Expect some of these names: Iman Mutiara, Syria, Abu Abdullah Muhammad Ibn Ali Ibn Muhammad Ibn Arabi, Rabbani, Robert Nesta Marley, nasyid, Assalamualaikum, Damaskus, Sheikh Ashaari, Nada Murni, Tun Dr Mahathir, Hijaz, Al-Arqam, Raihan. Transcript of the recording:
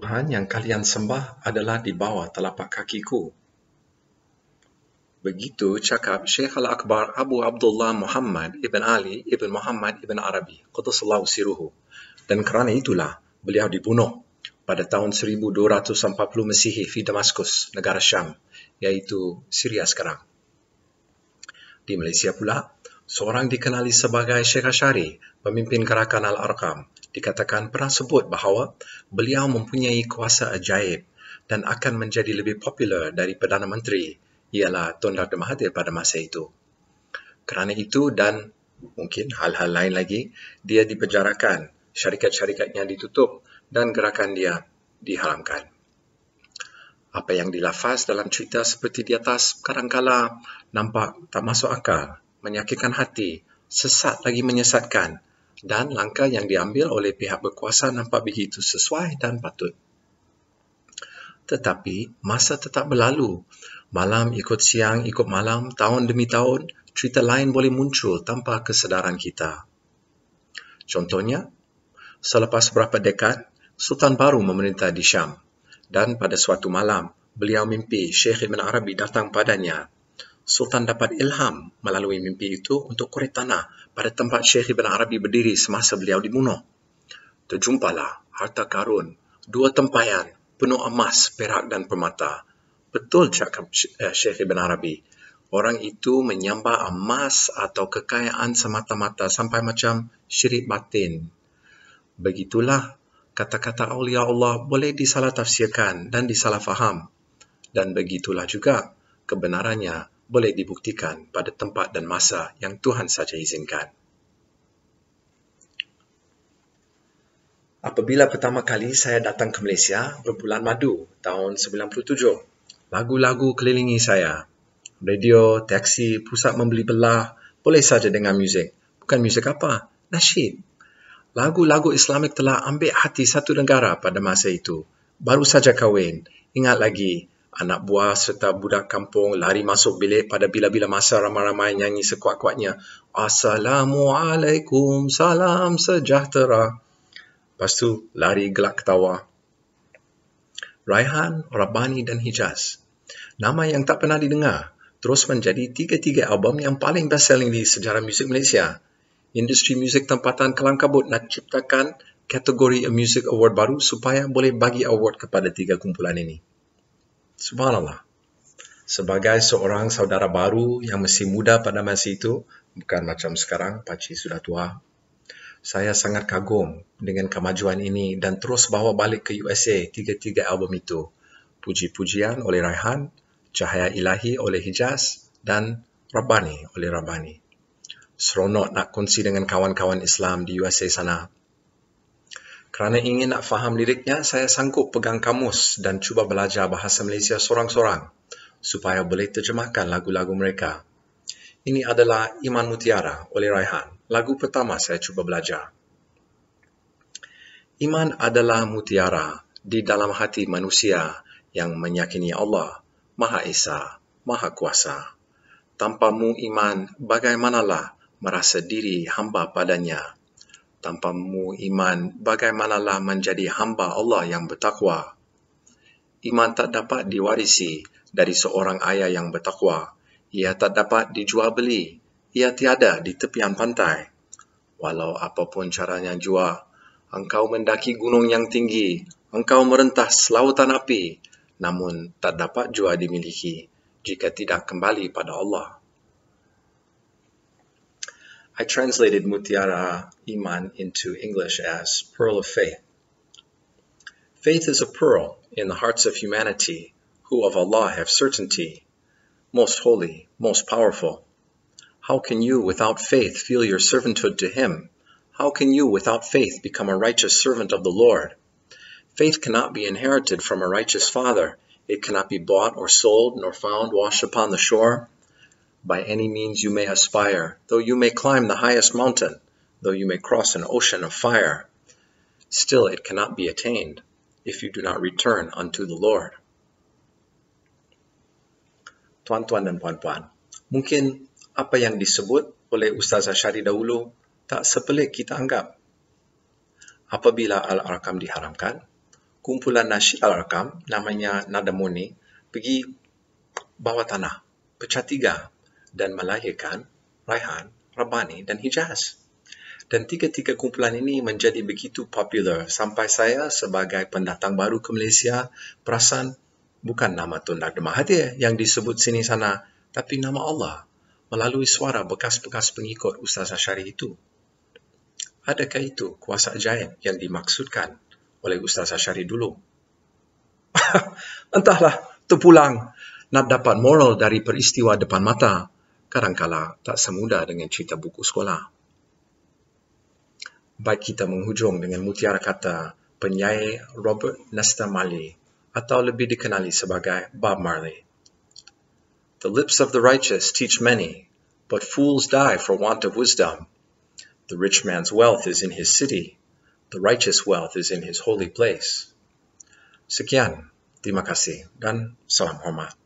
Tuhan yang kalian sembah adalah di bawah telapak kakiku. Begitu cakap Syekh Al-Akbar Abu Abdullah Muhammad Ibn Ali Ibn Muhammad Ibn Arabi Qudusallahu Siruhu. Dan kerana itulah beliau dibunuh pada tahun 1240 Masihi di Damaskus, negara Syam, iaitu Syria sekarang. Di Malaysia pula, seorang dikenali sebagai Sheikh Ashaari, pemimpin gerakan Al-Arqam, dikatakan pernah sebut bahawa beliau mempunyai kuasa ajaib dan akan menjadi lebih popular dari Perdana Menteri, ialah Tun Dr Mahathir pada masa itu. Kerana itu dan mungkin hal-hal lain lagi, dia dipenjarakan, syarikat-syarikatnya ditutup dan gerakan dia diharamkan. Apa yang dilafaz dalam cerita seperti di atas kadangkala nampak tak masuk akal, menyakitkan hati, sesat lagi menyesatkan, dan langkah yang diambil oleh pihak berkuasa nampak begitu sesuai dan patut. Tetapi masa tetap berlalu. Malam ikut siang, ikut malam, tahun demi tahun, cerita lain boleh muncul tanpa kesedaran kita. Contohnya, selepas beberapa dekad, Sultan baru memerintah di Syam. Dan pada suatu malam, beliau mimpi Sheikh Ibn Arabi datang padanya. Sultan dapat ilham melalui mimpi itu untuk korek tanah pada tempat Sheikh Ibn Arabi berdiri semasa beliau dibunuh. Terjumpalah harta karun, 2 tempayan, penuh emas, perak dan permata. Betul cakap Sheikh Ibn Arabi. Orang itu menyembah emas atau kekayaan semata-mata sampai macam syirik batin. Begitulah kata-kata Aulia Allah boleh disalah tafsirkan dan disalah faham. Dan begitulah juga kebenarannya boleh dibuktikan pada tempat dan masa yang Tuhan saja izinkan. Apabila pertama kali saya datang ke Malaysia berbulan Madu tahun 97, lagu-lagu kelilingi saya. Radio, taksi, pusat membeli belah, boleh saja dengan muzik. Bukan muzik apa? Nasyid. Lagu-lagu Islamik telah ambil hati satu negara pada masa itu. Baru saja kahwin. Ingat lagi, anak buah serta budak kampung lari masuk bilik pada bila-bila masa ramai-ramai nyanyi sekuat-kuatnya. Assalamualaikum, salam sejahtera. Lepas tu, lari gelak ketawa. Raihan, Rabbani dan Hijaz. Nama yang tak pernah didengar, terus menjadi 3 album yang paling best-selling di sejarah muzik Malaysia. Industri muzik tempatan kelam kabut nak ciptakan kategori Music Award baru supaya boleh bagi award kepada 3 kumpulan ini. Subhanallah. Sebagai seorang saudara baru yang masih muda pada masa itu, bukan macam sekarang, pakcik sudah tua, saya sangat kagum dengan kemajuan ini dan terus bawa balik ke USA 3 album itu. Puji-pujian oleh Raihan, Cahaya Ilahi oleh Hijaz dan Rabbani oleh Rabbani. Seronok nak kongsi dengan kawan-kawan Islam di USA sana. Kerana ingin nak faham liriknya, saya sanggup pegang kamus dan cuba belajar bahasa Malaysia sorang-sorang supaya boleh terjemahkan lagu-lagu mereka. Ini adalah Iman Mutiara oleh Raihan. Lagu pertama saya cuba belajar. Iman adalah mutiara di dalam hati manusia yang meyakini Allah, Maha Esa, Maha Kuasa. Tanpamu iman, bagaimanalah merasa diri hamba padanya? Tanpamu iman, bagaimanalah menjadi hamba Allah yang bertakwa? Iman tak dapat diwarisi dari seorang ayah yang bertakwa. Ia tak dapat dijual beli. Ia tiada di tepian pantai. Walau apapun caranya jua, engkau mendaki gunung yang tinggi, engkau merentas lautan api, namun tak dapat jua dimiliki jika tidak kembali pada Allah. I translated Mutiara Iman into English as Pearl of Faith. Faith is a pearl in the hearts of humanity, who of Allah have certainty, most holy, most powerful. How can you, without faith, feel your servanthood to Him? How can you, without faith, become a righteous servant of the Lord? Faith cannot be inherited from a righteous father. It cannot be bought or sold, nor found washed upon the shore. By any means you may aspire, though you may climb the highest mountain, though you may cross an ocean of fire. Still it cannot be attained, if you do not return unto the Lord. Tuan-tuan dan puan-puan, mungkin apa yang disebut oleh Ustaz Ashaari dahulu tak sepelik kita anggap. Apabila Al-Arqam diharamkan, kumpulan nasyid Al-Arqam, namanya Nada Murni, pergi bawah tanah, pecah tiga dan melahirkan Raihan, Rabbani dan Hijaz. Dan tiga-tiga kumpulan ini menjadi begitu popular sampai saya sebagai pendatang baru ke Malaysia perasan bukan nama Tun Dr Mahathir yang disebut sini sana, tapi nama Allah melalui suara bekas-bekas pengikut Ustaz Ashaari itu. Adakah itu kuasa ajaib yang dimaksudkan oleh Ustaz Ashaari dulu? Entahlah, terpulang nak dapat moral dari peristiwa depan mata, kadangkala tak semudah dengan cerita buku sekolah. Baik kita menghujung dengan mutiara kata penyair Robert Nesta Marley atau lebih dikenali sebagai Bob Marley. The lips of the righteous teach many, but fools die for want of wisdom. The rich man's wealth is in his city, the righteous wealth is in his holy place. Sekian, terima kasih dan salam hormat.